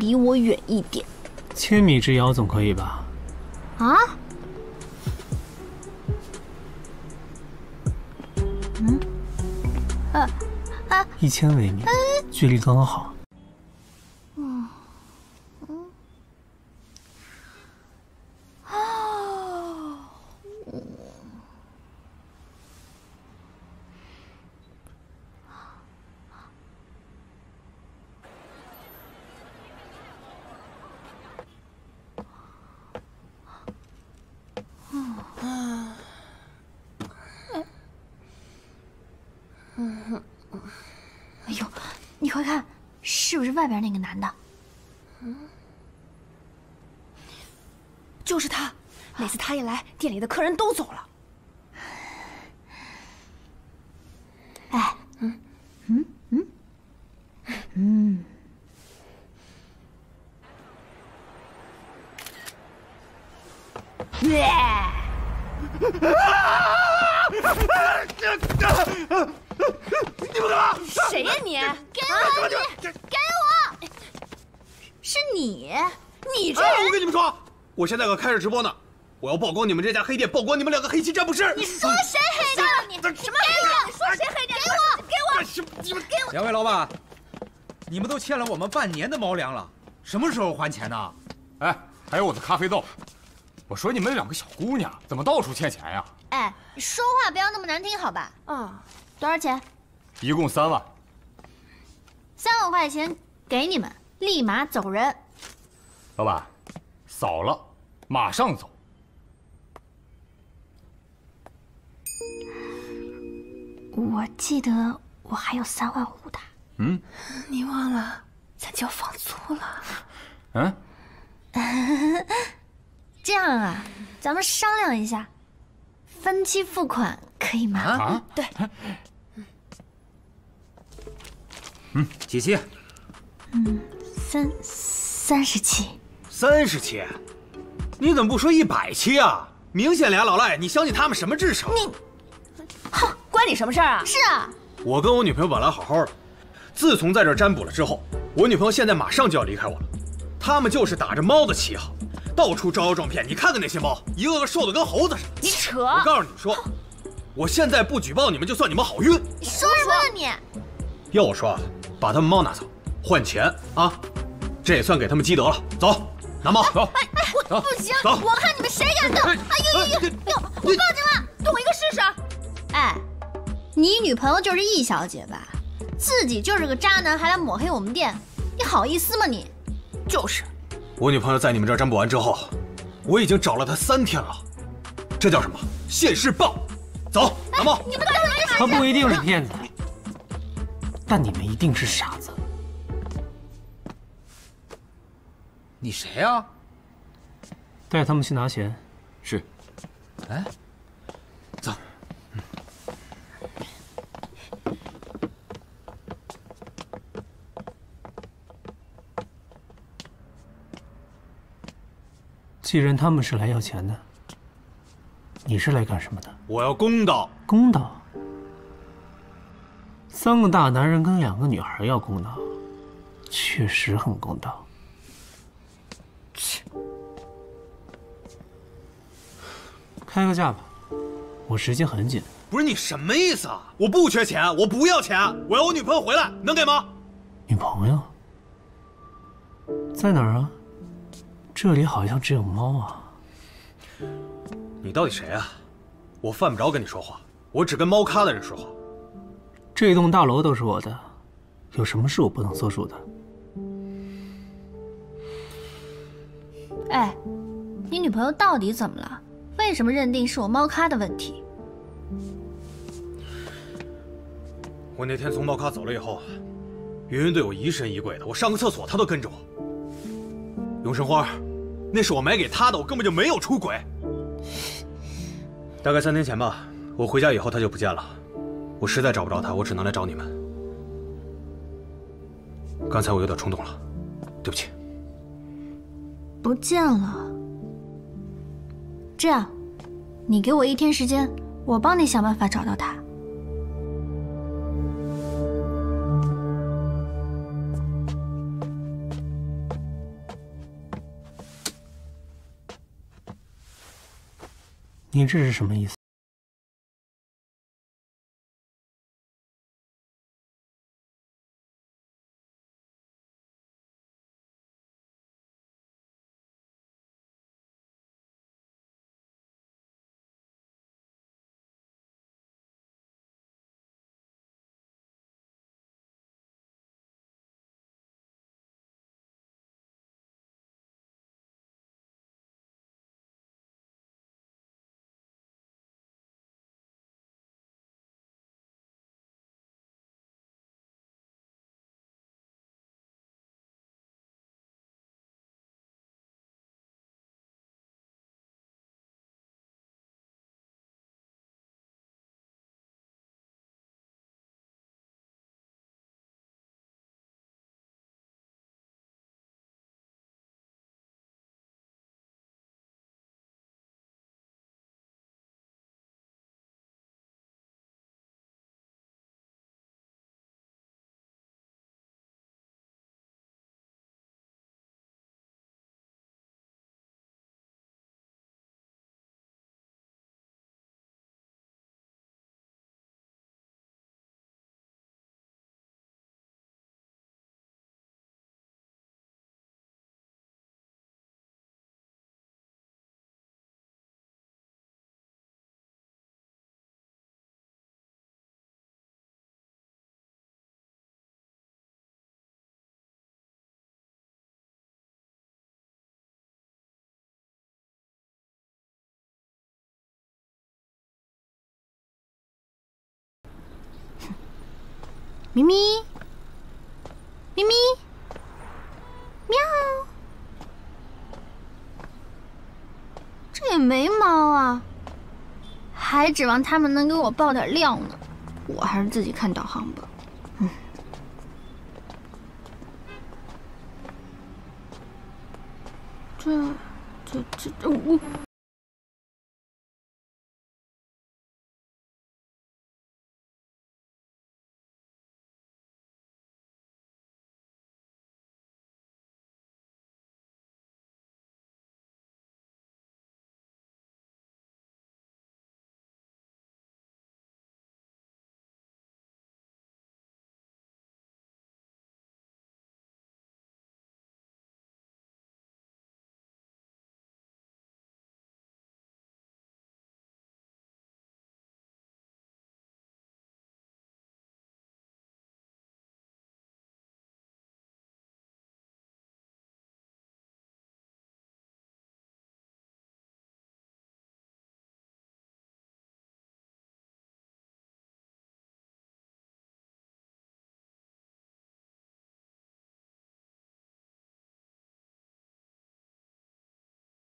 离我远一点。1000米之遥总可以吧？啊？嗯？1000微米，距离刚刚好。嗯嗯啊嗯。哎呦，你快看，是不是外边那个男的？嗯，就是他。每次他一来，店里的客人都走了。哎，你们干嘛？谁呀你？给我！是你，你这人！我跟你们说，我现在可开着直播呢，我要曝光你们这家黑店，曝光你们两个黑心占卜师。你说谁黑的？你什么黑的？你说谁黑的？给我！你们给我！两位老板，你们都欠了我们半年的猫粮了，什么时候还钱呢？哎，还有我的咖啡豆。我说你们两个小姑娘怎么到处欠钱呀？哎，说话不要那么难听，好吧？啊。 多少钱？一共3万。3万块钱给你们，立马走人。老板，扫了，马上走。我记得我还有3万5的。嗯，你忘了，咱交房租了。嗯，这样啊，咱们商量一下，分期付款可以吗？啊，对。 嗯，几期？嗯，30期。30期？你怎么不说100期啊？明显俩老赖，你相信他们什么智商？你，哼，关你什么事儿啊？是啊，我跟我女朋友本来好好的，自从在这占卜了之后，我女朋友现在马上就要离开我了。他们就是打着猫的旗号，到处招摇撞骗。你看看那些猫，一个个瘦的跟猴子似的。你扯！我告诉你们说，我现在不举报你们，就算你们好运。你说什么呢你？要我说啊。 把他们猫拿走，换钱啊！这也算给他们积德了。走，拿猫走。哎哎，我不行，走！我看你们谁敢动！哎呦，我报警了，动一个试试。哎，你女朋友就是易小姐吧？自己就是个渣男，还来抹黑我们店，你好意思吗你？就是。我女朋友在你们这儿占卜完之后，我已经找了她3天了，这叫什么？现世报！走，拿猫。你们干什么？他不一定是骗子。 但你们一定是傻子。你谁啊？带他们去拿钱。是。哎，走。既然他们是来要钱的，你是来干什么的？我要公道。公道。 3个大男人跟2个女孩要公道，确实很公道。开个价吧，我时间很紧。不是你什么意思啊？我不缺钱，我不要钱，我要我女朋友回来，能给吗？女朋友在哪儿啊？这里好像只有猫啊。你到底谁啊？我犯不着跟你说话，我只跟猫咖的人说话。 这栋大楼都是我的，有什么是我不能做主的？哎，你女朋友到底怎么了？为什么认定是我猫咖的问题？我那天从猫咖走了以后，云云对我疑神疑鬼的，我上个厕所她都跟着我。永生花，那是我买给她的，我根本就没有出轨。大概3天前吧，我回家以后她就不见了。 我实在找不着他，我只能来找你们。刚才我有点冲动了，对不起。不见了。这样，你给我1天时间，我帮你想办法找到他。你这是什么意思？咪咪，咪咪，喵！这也没猫啊，还指望他们能给我爆点料呢。我还是自己看导航吧。嗯。这我。